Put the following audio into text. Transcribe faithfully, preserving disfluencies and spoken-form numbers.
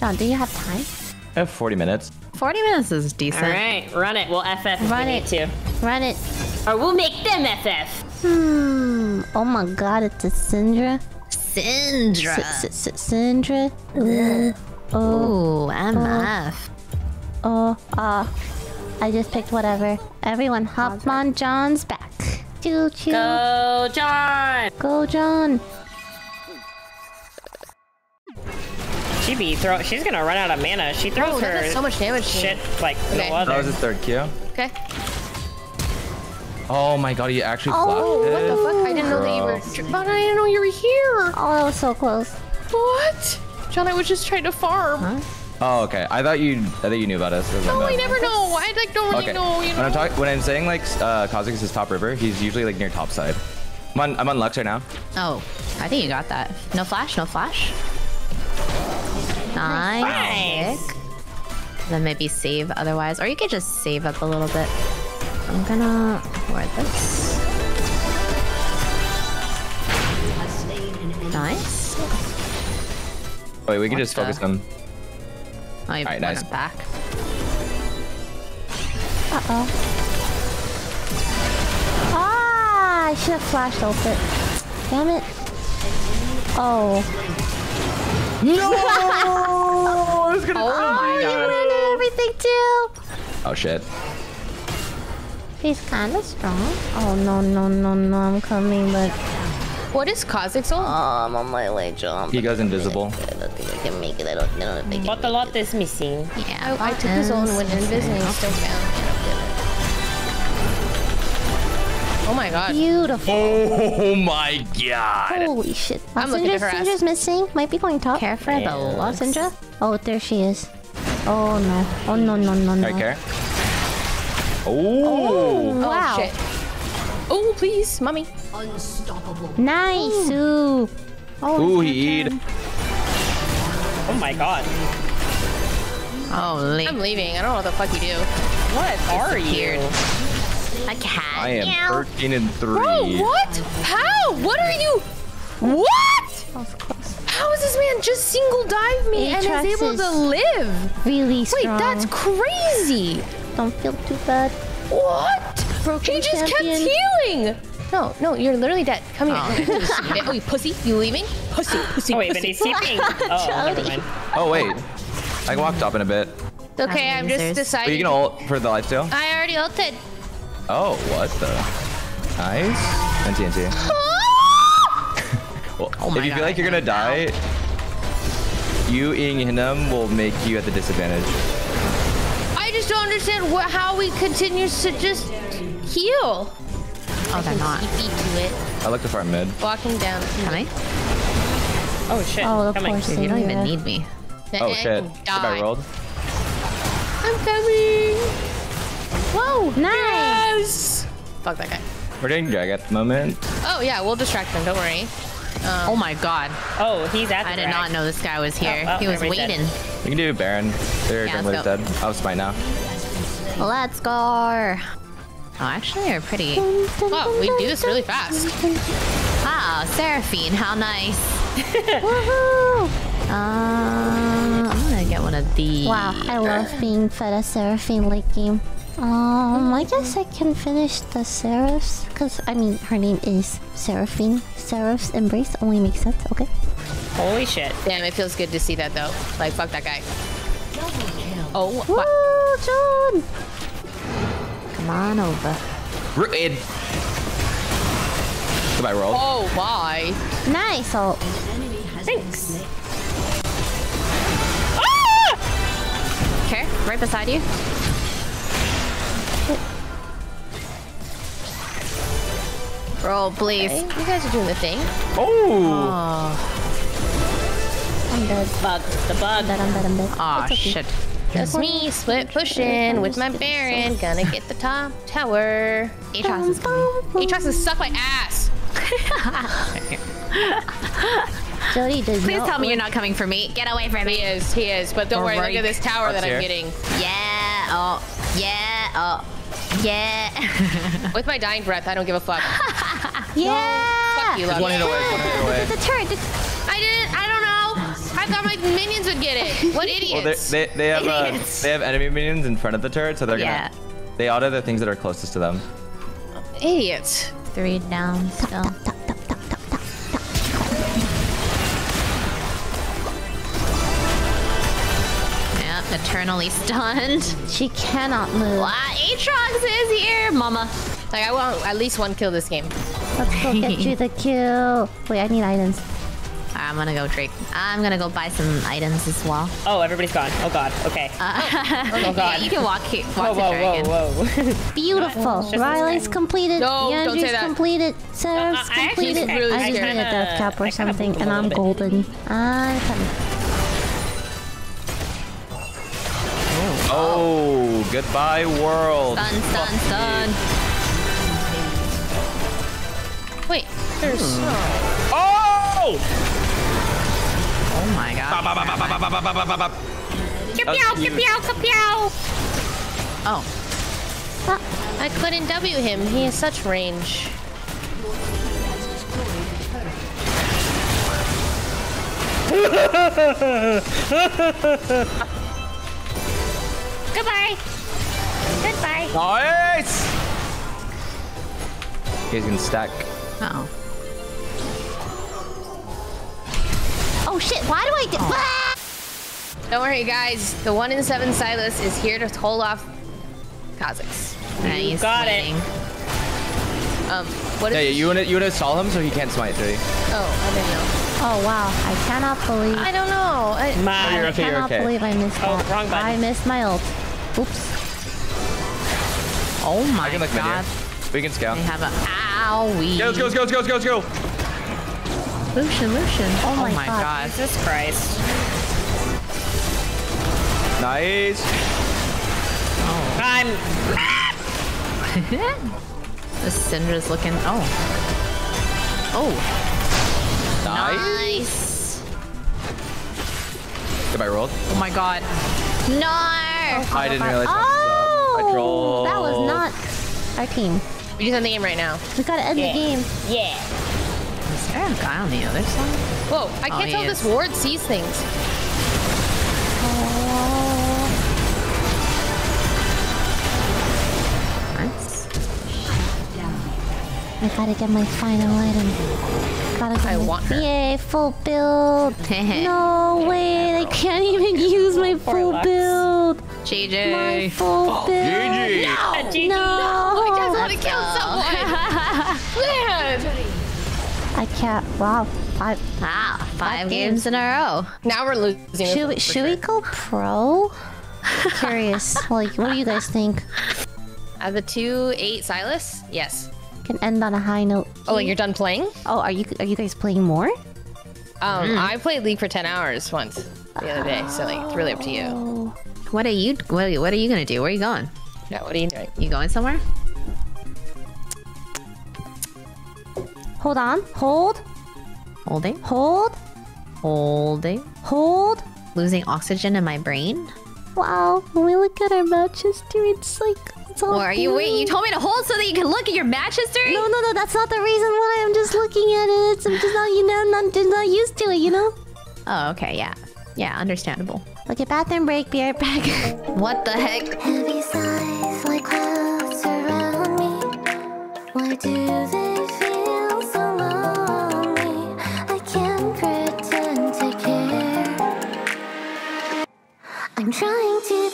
John, do you have time? I have forty minutes. forty minutes is decent. All right, run it. We'll F F if we need to. Run it. Or we'll make them F F. Hmm. Oh my god, it's a Syndra. Syndra. Syndra. Oh, I'm off. Oh, off. I just picked whatever. Everyone hop on John's back. Choo choo. Go, John. Go, John. She be throw. She's gonna run out of mana. She throws oh, her so much damage shit like okay. no other. That was his third Q. Okay. Oh my god, you actually flashed oh, it. What the fuck? I didn't Gross. know that you were. But I didn't know you were here. Oh, that was so close. What? John, I was just trying to farm. Huh? Oh, okay. I thought you. I thought you knew about us. No, I never know. I like don't really okay. know. You know. When I'm talking, when I'm saying like uh, Kha'Zix is top river, he's usually like near top side. I'm on, I'm on Lux right now. Oh, I think you got that. No flash. No flash. Nice. Then maybe save otherwise, or you could just save up a little bit. I'm gonna ward this. Nice. Wait, we can what just the... focus them. Oh, you right, nice. Back. Uh oh. Ah! I should have flashed ulted. Damn it. Oh. No! I was gonna oh cry. my god! You win everything too. Oh shit! He's kind of strong. Oh no no no no! I'm coming, but what is Kha'Zix on? Oh, I'm on my way, John. He goes invisible. I don't think I can make it. I don't know if I can. But a lot is missing. Yeah, I, I took his own when invisible. He's still down. Oh my god. Beautiful. Oh my god. Holy shit. I'm Sindra's, looking at her Sindra's missing. Might be going top. Care for the love, Syndra. Oh, there she is. Oh no. Oh no, no, no, no. Right, care. Oh. Oh, wow. Oh, shit. Oh, please, mommy. Unstoppable. Nice. Ooh. Oh, Ooh, he eat. Oh my god. Oh, I'm leaving. I don't know what the fuck you do. What are you? A cat. I am meow. thirteen and three. Bro, what? How? What are you? What? How is this man just single dive me Aatrox and is able to live? Really strong. Wait, that's crazy. Don't feel too bad. What? Broken he just champion. kept healing. No, no, you're literally dead. Come here. Oh, oh you pussy. You leaving? Pussy, pussy, oh, wait, pussy. But he's oh, never mind. Oh, wait. I can walk top in a bit. Okay, I'm just deciding. Are you going to ult for the lifesteal? I already ulted. Oh, what the? Nice. And T N T. Well, oh if you God, feel like you're gonna die, you eating him will make you at the disadvantage. I just don't understand what, how he continues to just heal. Oh, they're not. I like to farm mid. Walking down. Coming. Oh shit. Oh, of coming. course. Dude, you don't even need me. Oh shit. I rolled. I'm coming. Whoa! Nice! Yes. Fuck that guy. We're doing drag at the moment. Oh yeah, we'll distract them, don't worry. Um, oh my god. Oh, he's at the I drag. did not know this guy was here. Oh, oh, he was waiting. Dead. You can do Baron. They're yeah, dead. I was fine now. Let's go. Oh, actually, they're pretty. Oh, we do this really fast. Wow, Seraphine, how nice. Woohoo! Um, I'm gonna get one of these. Wow, I love being fed a Seraphine late game. Um, I guess I can finish the Seraphs, because, I mean, her name is Seraphine. Seraph's Embrace only makes sense, okay? Holy shit. Damn, it feels good to see that, though. Like, fuck that guy. Oh, woo, John! Come on over. Rooted! Goodbye, roll. Oh, bye. Nice ult. Thanks. Ah! Okay, right beside you. Roll, please. Okay. You guys are doing the thing. Oh! Aww. I'm dead. Bug. The bug. I'm dead, I'm dead, I'm dead. Aw, okay. shit. Just me, split pushing with my Baron. Gonna get the top tower. Aatrox is coming. Aatrox is suck my ass! Jody does Please not tell me work. You're not coming for me. Get away from me. He is, he is. But don't All worry, right. look at this tower That's that I'm here. getting. Yeah, oh, yeah, oh. Yeah. With my dying breath, I don't give a fuck. Yeah. No, fuck you, love. One hit away, one hit away. It's a turret. I didn't. I don't know. I thought my minions would get it. What idiots? Well, they, they have uh, they have enemy minions in front of the turret, so they're yeah. gonna they auto the things that are closest to them. Idiots. Three down still. Yeah, eternally stunned. She cannot move. Ah, Aatrox is here, Mama. Like, I want at least one kill this game. Let's go get you the kill. Wait, I need items. I'm gonna go Drake. I'm gonna go buy some items as well. Oh, everybody's gone. Oh god. Okay. Uh, oh, oh god. Yeah, you can walk here. Walk whoa, whoa, whoa, whoa. Beautiful. Riley's completed. No, Yandri's don't say that. completed. Seraph's no, uh, completed. I, really I just need a death cap or I something, and I'm bit. golden. I'm coming. Oh, oh, goodbye world. Sun, sun, sun. Wait, there's hmm. Oh! Oh my god. Kapow, kapow, kapow! Oh. Ah, I couldn't W him. He has such range. Goodbye! Goodbye! Nice! He's gonna stack. Uh oh. Oh shit, why do I get. Oh. Ah! Don't worry, guys. The one in seven Silas is here to hold off Kha'Zix. You got fighting. it. Um, what is yeah, yeah, you would you would assault him so he can't smite three. Oh, I didn't know. Oh wow, I cannot believe. I don't know. I, my, I, I okay, cannot okay. believe I missed. Oh, that. Wrong button. I missed my ult. Oops. Oh my I can look god. We can scale. They have a owie. Yeah, let's go, let's go, let's go, let's go, let's go. Lucian, Lucian. Oh, oh my, my god. god. Jesus Christ. Nice. Oh. I'm. This Syndra's looking. Oh. Oh. Nice. Goodbye, rolled. Oh my god. No. Oh, I didn't realize. Oh. That was not our team. We just on the game right now. We gotta end yeah. the game. Yeah. Is there a guy on the other side? Whoa, I can't oh, tell this ward sees things. Oh. Nice. I gotta get my final item. Gotta get I my want her. Yay, full build. No way, I can't even use my full build. J J. My full oh, build. J J. No, G G. no. I just want to kill someone. Man. I can't. Wow. Five. Wow. Five, five games. games in a row. Now we're losing. Should we, should we go pro? I'm curious. Like, what do you guys think? At the two eight Silas? Yes. Can end on a high note. Oh, wait, you're done playing? Oh, are you are you guys playing more? Um, mm. I played League for ten hours once the other day, so like it's really up to you. What are you? What are you, what are you gonna do? Where are you going? Yeah, what are you doing? You going somewhere? Hold on. Hold. Holding. Hold. Holding. Hold. Losing oxygen in my brain. Wow. When we look at our match history, it's like it's all. Or are blue. you wait? You told me to hold so that you can look at your match history. No, no, no. That's not the reason why. I'm just looking at it. It's, I'm just not, you know, not, just not used to it. You know. Oh, okay. Yeah. Yeah. Understandable. Okay, bathroom break, be right back. What the heck? Heavy sighs like clouds around me. Why do they feel so lonely? I can't pretend to care. I'm trying to